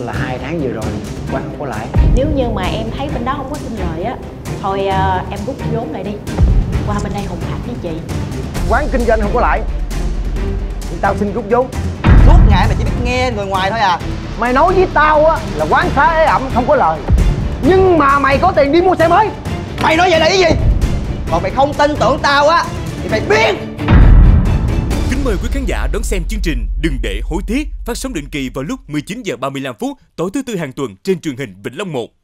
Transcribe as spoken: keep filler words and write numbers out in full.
là hai tháng vừa rồi quán không có lãi. Nếu như mà em thấy bên đó không có sinh lời á, thôi uh, em rút vốn lại đi, qua bên đây hùng hạp với chị. Quán kinh doanh không có lãi thì tao xin rút vốn. Suốt ngày mày chỉ biết nghe người ngoài thôi à? Mày nói với tao á là quán xá ế ẩm không có lời, nhưng mà mày có tiền đi mua xe mới. Mày nói vậy là ý gì? Còn mày không tin tưởng tao á thì mày biết. Kính mời quý khán giả đón xem chương trình Đừng để hối tiếc, phát sóng định kỳ vào lúc mười chín giờ ba mươi lăm phút tối thứ tư hàng tuần trên truyền hình Vĩnh Long một.